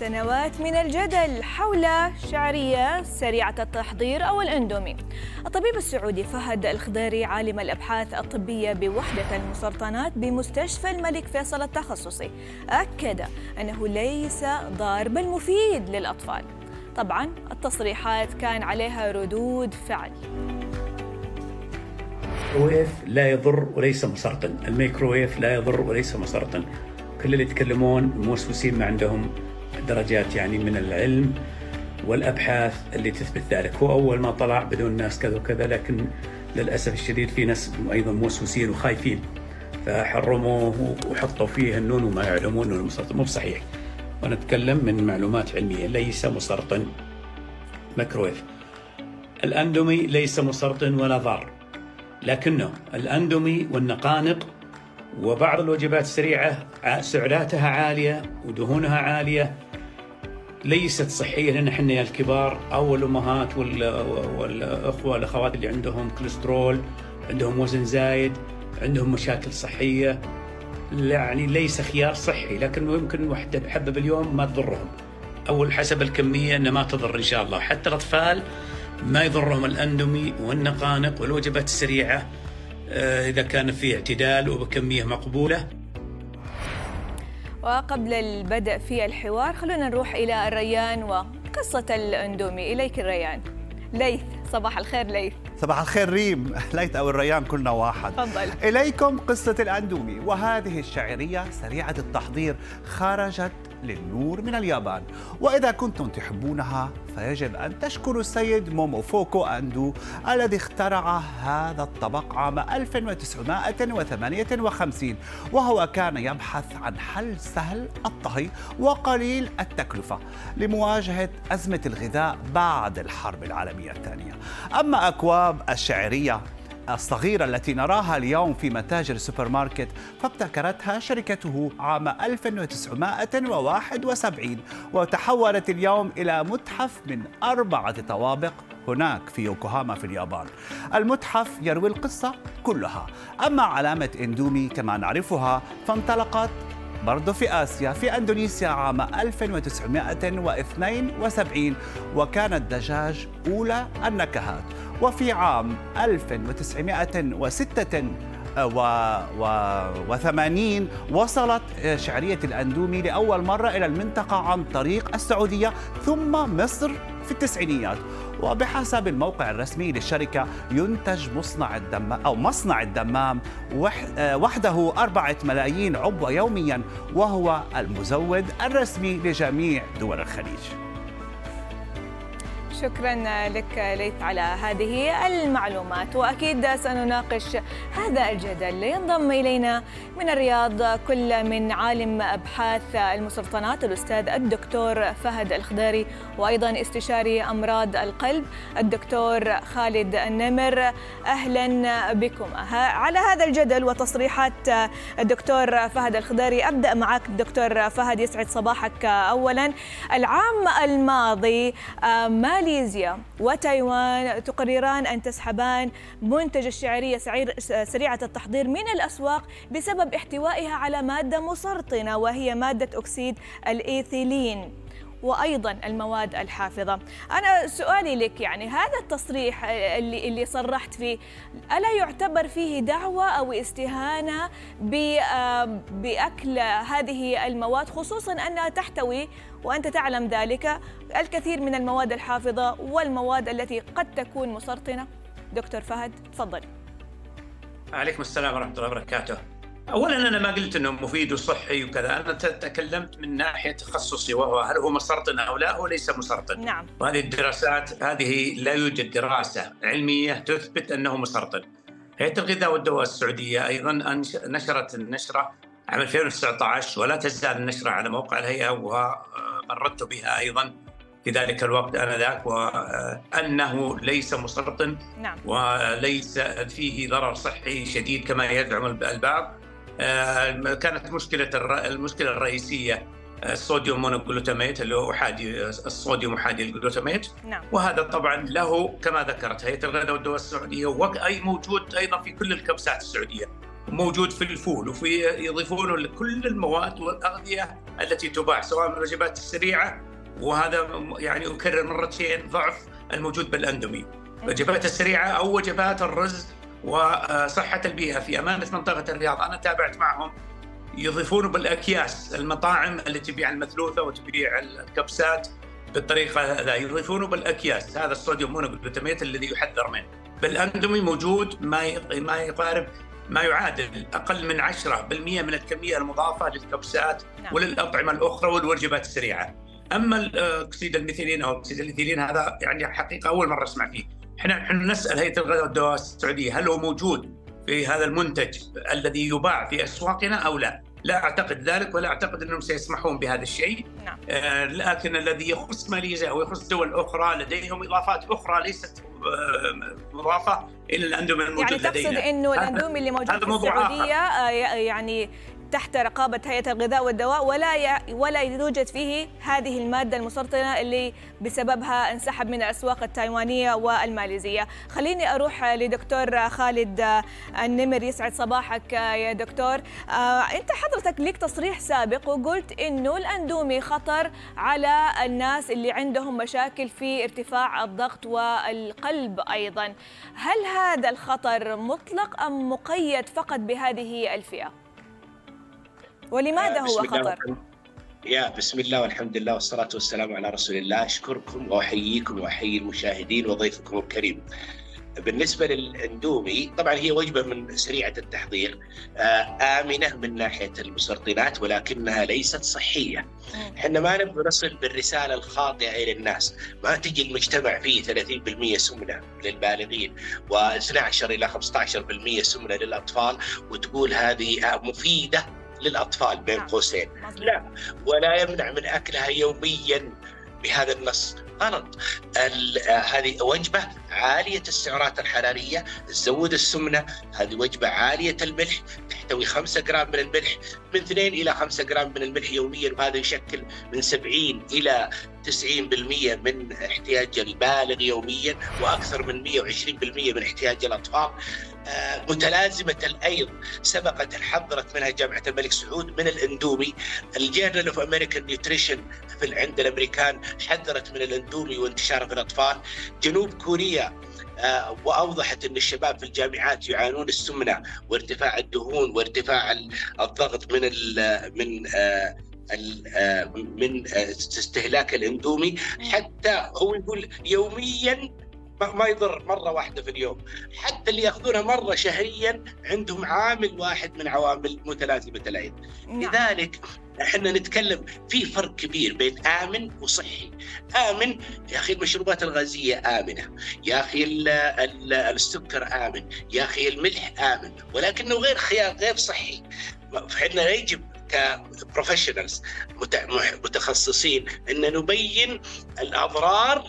سنوات من الجدل حول شعرية سريعة التحضير أو الإندومي. الطبيب السعودي فهد الخضيري عالم الأبحاث الطبية بوحدة المسرطانات بمستشفى الملك فيصل التخصصي أكد أنه ليس ضار بل مفيد للأطفال. طبعا التصريحات كان عليها ردود فعل. الميكروويف لا يضر وليس مسرطن، الميكروويف لا يضر وليس مسرطن. كل اللي يتكلمون موسوسين ما عندهم درجات يعني من العلم والأبحاث اللي تثبت ذلك. هو أول ما طلع بدون الناس كذا وكذا، لكن للأسف الشديد في ناس أيضا موسوسين وخايفين فحرموه وحطوا فيه النون وما يعلمون أنه مسرطن. مو بصحيح، وأنا أتكلم من معلومات علمية. ليس مسرطن ميكروويف. الأندومي ليس مسرطن ولا ضار، لكنه الأندومي والنقانق وبعض الوجبات السريعة سعراتها عالية ودهونها عالية، ليست صحية لنا احنا يا الكبار او الامهات والاخوة والاخوات اللي عندهم كوليسترول، عندهم وزن زايد، عندهم مشاكل صحية. يعني ليس خيار صحي، لكن يمكن وحدة حبة باليوم ما تضرهم، او حسب الكمية انها ما تضر ان شاء الله. حتى الاطفال ما يضرهم الاندومي والنقانق والوجبات السريعة إذا كان في اعتدال وبكمية مقبولة. وقبل البدء في الحوار خلونا نروح إلى الريان وقصة الإندومي. إليك الريان. ليث، صباح الخير ليث. صباح الخير ريم، ليث أو الريان كلنا واحد. تفضل. إليكم قصة الأندومي، وهذه الشعرية سريعة التحضير خرجت للنور من اليابان، وإذا كنتم تحبونها فيجب أن تشكروا السيد مومو فوكو أندو الذي اخترع هذا الطبق عام 1958، وهو كان يبحث عن حل سهل الطهي وقليل التكلفة لمواجهة أزمة الغذاء بعد الحرب العالمية الثانية. أما أكواب الشعرية الصغيرة التي نراها اليوم في متاجر السوبر ماركت فابتكرتها شركته عام 1971، وتحولت اليوم إلى متحف من 4 طوابق هناك في يوكوهاما في اليابان. المتحف يروي القصة كلها. أما علامة إندومي كما نعرفها فانطلقت برضه في آسيا في أندونيسيا عام 1972، وكانت دجاج أولى النكهات. وفي عام 1986 وصلت شعرية الأندومي لأول مرة إلى المنطقة عن طريق السعودية ثم مصر في التسعينيات. وبحسب الموقع الرسمي للشركة ينتج مصنع الدمام وحده 4 ملايين عبوة يوميا، وهو المزود الرسمي لجميع دول الخليج. شكرا لك ليث على هذه المعلومات، وأكيد سنناقش هذا الجدل. ينضم إلينا من الرياض كل من عالم أبحاث المسرطانات الأستاذ الدكتور فهد الخضيري، وأيضا استشاري أمراض القلب الدكتور خالد النمر. أهلا بكم. على هذا الجدل وتصريحات الدكتور فهد الخضيري، أبدأ معك دكتور فهد، يسعد صباحك. أولا، العام الماضي ماليزيا وتايوان تقرران أن تسحبان منتج الشعرية سريعة التحضير من الأسواق بسبب احتوائها على مادة مسرطنة وهي مادة أكسيد الإيثيلين وأيضا المواد الحافظة. أنا سؤالي لك، يعني هذا التصريح اللي صرحت فيه ألا يعتبر فيه دعوة أو استهانة بأكل هذه المواد، خصوصا أنها تحتوي وأنت تعلم ذلك الكثير من المواد الحافظة والمواد التي قد تكون مسرطنة؟ دكتور فهد تفضل. عليكم السلام ورحمة الله وبركاته. أولاً أنا ما قلت أنه مفيد وصحي وكذا، أنا تكلمت من ناحية تخصصي، وهو هل هو مسرطن أو لا. هو ليس مسرطن. نعم. وهذه الدراسات هذه لا يوجد دراسة علمية تثبت أنه مسرطن. هيئة الغذاء والدواء السعودية أيضاً نشرت النشرة عام 2019، ولا تزال النشرة على موقع الهيئة، ومررت بها أيضاً في ذلك الوقت آنذاك، وأنه ليس مسرطن. نعم. وليس فيه ضرر صحي شديد كما يزعم البعض. كانت المشكلة الرئيسية الصوديوم مونوغلوتاميت اللي هو أحادي الصوديوم أحادي الجلوتاميت. نعم. وهذا طبعا له كما ذكرت هيئة الغذاء والدواء السعودية، وأي موجود أيضا في كل الكبسات السعودية. موجود في الفول، وفي يضيفونه لكل المواد والأغذية التي تباع سواء من الوجبات السريعة، وهذا يعني أكرر مرتين ضعف الموجود بالأندومي. الوجبات السريعة أو وجبات الرز وصحة البيئة في أمانة منطقة الرياض، أنا تابعت معهم يضيفونه بالأكياس، المطاعم التي تبيع المثلوثة وتبيع الكبسات بالطريقة هذا يضيفونه بالأكياس، هذا الصوديوم مونوغلوتاميت الذي يحذر منه. بالأندومي موجود ما يقارب ما يعادل أقل من 10% من الكمية المضافة للكبسات وللأطعمة الأخرى والوجبات السريعة. أما الأكسيد الإيثيلين أو أكسيد الإيثيلين هذا يعني حقيقة أول مرة أسمع فيه. نحن نسأل هيئة الغذاء والدواء السعودية هل هو موجود في هذا المنتج الذي يباع في أسواقنا أو لا؟ لا أعتقد ذلك، ولا أعتقد أنهم سيسمحون بهذا الشيء. لكن الذي يخص ماليزيا ويخص دول أخرى لديهم إضافات أخرى ليست مضافة إلى الأندومي الموجود لدينا. يعني تقصد أنه الأندومي اللي موجود في السعودية يعني تحت رقابة هيئة الغذاء والدواء ولا يوجد فيه هذه المادة المسرطنة اللي بسببها انسحب من الأسواق التايوانية والماليزية. خليني أروح لدكتور خالد النمر، يسعد صباحك يا دكتور. أنت حضرتك لك تصريح سابق وقلت إنه الأندومي خطر على الناس اللي عندهم مشاكل في ارتفاع الضغط والقلب أيضا، هل هذا الخطر مطلق أم مقيد فقط بهذه الفئة؟ ولماذا هو خطر؟ بسم الله والحمد لله والصلاة والسلام على رسول الله. أشكركم وأحييكم وأحيي المشاهدين وضيفكم الكريم. بالنسبة للأندومي طبعا هي وجبة من سريعة التحضير، آمنة من ناحية المسرطنات، ولكنها ليست صحية. احنا ما نبغى نصل بالرسالة الخاطئة إلى الناس، ما تجي المجتمع فيه 30% سمنة للبالغين و12 إلى 15% سمنة للأطفال وتقول هذه مفيدة للأطفال بين قوسين. لا، ولا يمنع من أكلها يوميا بهذا النص، غلط. هذه وجبة عالية السعرات الحرارية، تزود السمنة. هذه وجبة عالية الملح، تحتوي 5 جرام من الملح، من 2 إلى 5 جرام من الملح يوميا، وهذا يشكل من 70 إلى 90% من احتياج البالغ يوميا، وأكثر من 120% من احتياج الأطفال. متلازمة الأيض سبقت حضرت منها جامعة الملك سعود من الأندومي. الجيرنال اوف أمريكان نيوتريشن عند الأمريكان حذرت من الأندومي وانتشاره في الأطفال. جنوب كوريا وأوضحت أن الشباب في الجامعات يعانون السمنة وارتفاع الدهون وارتفاع الضغط من استهلاك الأندومي. حتى هو يقول يومياً ما يضر، مرة واحدة في اليوم. حتى اللي يأخذونها مرة شهريا عندهم عامل واحد من عوامل متلازمة الأيض. لذلك احنا نتكلم في فرق كبير بين آمن وصحي. آمن يا أخي المشروبات الغازية آمنة، يا أخي السكر آمن، يا أخي الملح آمن، ولكنه غير خيار، غير صحي. فإحنا يجب كبروفيشنالز متخصصين أن نبين الأضرار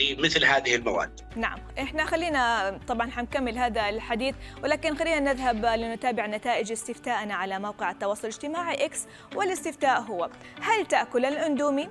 لمثل هذه المواد. نعم، إحنا خلينا طبعا حنكمل هذا الحديث، ولكن خلينا نذهب لنتابع نتائج استفتاءنا على موقع التواصل الاجتماعي إكس، والاستفتاء هو هل تأكل الأندومي؟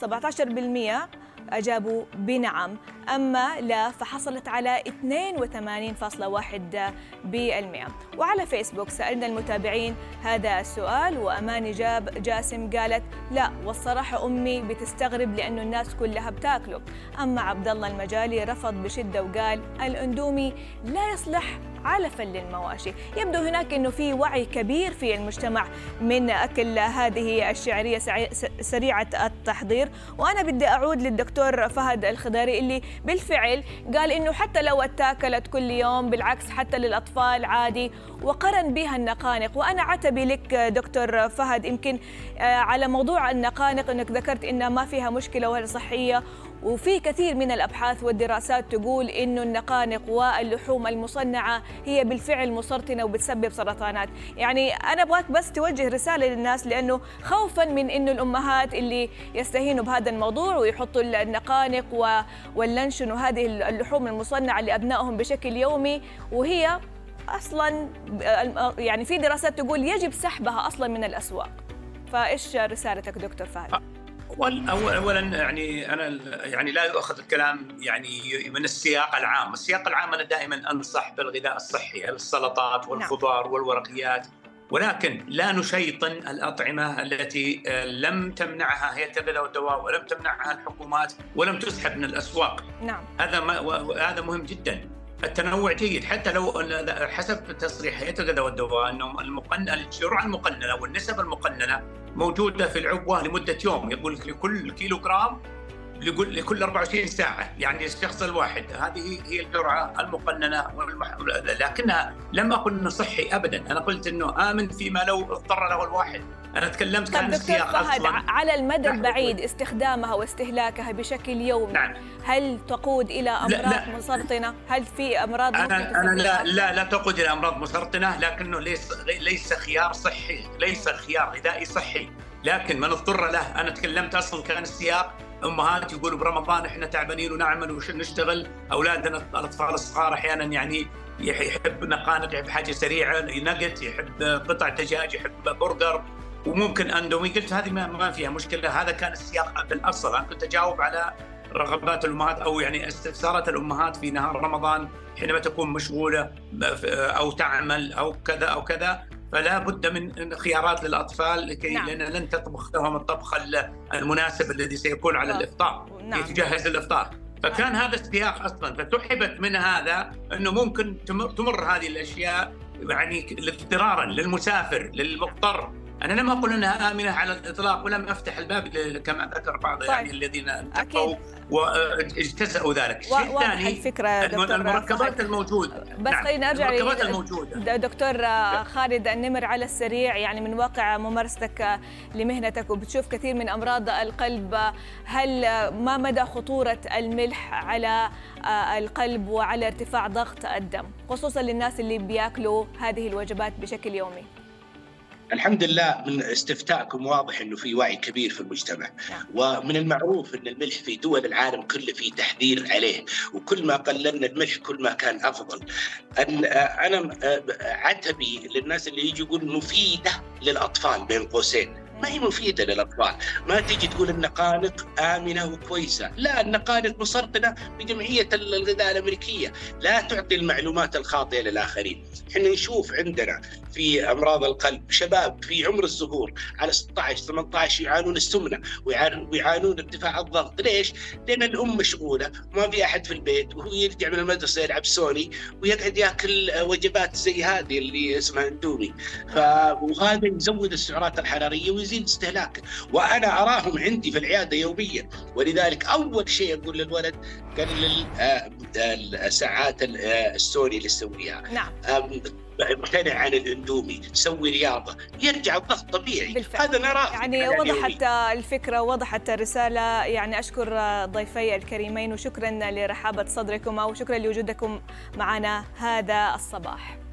17% أجابوا بنعم، أما لا فحصلت على 82.1%. وعلى فيسبوك سألنا المتابعين هذا السؤال، وأماني جاسم قالت لا، والصراحة أمي بتستغرب لأنه الناس كلها بتاكله. أما عبد الله المجالي رفض بشدة وقال الأندومي لا يصلح على فل المواشي. يبدو هناك أنه في وعي كبير في المجتمع من أكل هذه الشعرية سريعة التحضير. وأنا بدي أعود للدكتور فهد الخضيري اللي بالفعل قال أنه حتى لو اتاكلت كل يوم بالعكس حتى للأطفال عادي، وقرن بها النقانق. وأنا عتبي لك دكتور فهد يمكن على موضوع النقانق، أنك ذكرت أنها ما فيها مشكلة ولا صحية، وفي كثير من الأبحاث والدراسات تقول أنه النقانق واللحوم المصنعة هي بالفعل مسرطنة وبتسبب سرطانات. يعني أنا أبغاك بس توجه رسالة للناس، لأنه خوفا من أنه الأمهات اللي يستهينوا بهذا الموضوع ويحطوا النقانق واللانشون وهذه اللحوم المصنعة لأبنائهم بشكل يومي، وهي أصلا يعني في دراسات تقول يجب سحبها أصلا من الأسواق. فإيش رسالتك دكتور فهد؟ اولا يعني انا يعني لا يؤخذ الكلام يعني من السياق العام، السياق العام انا دائما انصح بالغذاء الصحي، السلطات والخضار والورقيات، ولكن لا نشيطن الأطعمة التي لم تمنعها هيئة الغذاء والدواء ولم تمنعها الحكومات ولم تسحب من الأسواق. نعم. هذا مهم جدا. التنوع جيد، حتى لو حسب تصريح هيئة الغذاء والدواء أنه الجرعة المقننة والنسب المقننة موجودة في العبوة لمدة يوم، يقول لكل كيلوغرام لكل 24 ساعة، يعني الشخص الواحد، هذه هي الجرعة المقننة لكنها لم أقل إنه صحي أبدا، أنا قلت إنه آمن فيما لو اضطر له الواحد، أنا تكلمت عن السياق أصلا. على المدى البعيد استخدامها واستهلاكها بشكل يومي، نعم، هل تقود إلى أمراض مسرطنة؟ هل في أمراض أنا لا تقود إلى أمراض مسرطنة، لكنه ليس خيار صحي، ليس خيار غذائي صحي، لكن من اضطر له. أنا تكلمت أصلا كان السياق امهات يقولوا برمضان احنا تعبانين ونعمل ونشتغل، اولادنا الاطفال الصغار احيانا يعني يحب نقانق، يحب حاجه سريعه، نقط، يحب قطع دجاج، يحب برجر وممكن اندومي، قلت هذه ما فيها مشكله، هذا كان السياق بالاصل، انا كنت اجاوب على رغبات الامهات او يعني استفسارات الامهات في نهار رمضان حينما تكون مشغوله او تعمل او كذا او كذا، فلا بد من خيارات للأطفال لكي نعم. لأن لن تطبخ لهم الطبخ المناسب الذي سيكون على الإفطار، نعم. يتجهز الإفطار، فكان نعم. هذا السياق أصلا، فتحبت من هذا أنه ممكن تمر هذه الأشياء يعني اضطرارا للمسافر للمضطر. أنا لم أقل أنها آمنة على الإطلاق، ولم أفتح الباب كما ذكر بعض طيب. يعني الذين انتقوا واجتزأوا ذلك. الشيء الثاني المركبات الموجودة، بس نعم. خلينا أرجع دكتور خالد النمر على السريع، يعني من واقع ممارستك لمهنتك وبتشوف كثير من أمراض القلب، هل ما مدى خطورة الملح على القلب وعلى ارتفاع ضغط الدم، خصوصا للناس اللي بياكلوا هذه الوجبات بشكل يومي؟ الحمد لله من استفتائكم واضح انه في وعي كبير في المجتمع، ومن المعروف ان الملح في دول العالم كله في تحذير عليه، وكل ما قللنا الملح كل ما كان افضل. انا عتبي للناس اللي يجي يقول مفيده للاطفال، بين قوسين ما هي مفيدة للأطفال، ما تيجي تقول النقانق آمنة وكويسة، لا النقانق مسرطنة بجمعية الغذاء الأمريكية، لا تعطي المعلومات الخاطئة للآخرين. احنا نشوف عندنا في أمراض القلب شباب في عمر الزهور على 16-18 يعانون السمنة ويعانون ارتفاع الضغط، ليش؟ لأن الأم مشغولة وما في أحد في البيت، وهو يرجع من المدرسة يلعب سوني ويقعد يأكل وجبات زي هذه اللي اسمها اندومي، وهذا يزود السعرات الحرارية ويزيد استهلاكه، وانا اراهم عندي في العياده يوميا، ولذلك اول شيء اقول للولد قلل ساعات السوري اللي تسويها. نعم. امتنع عن الاندومي، سوي رياضه، يرجع الضغط طبيعي. بالفعل. هذا نراه يعني وضحت الفكره، وضحت الرساله، يعني اشكر ضيفي الكريمين وشكرا لرحابه صدركما وشكرا لوجودكم معنا هذا الصباح.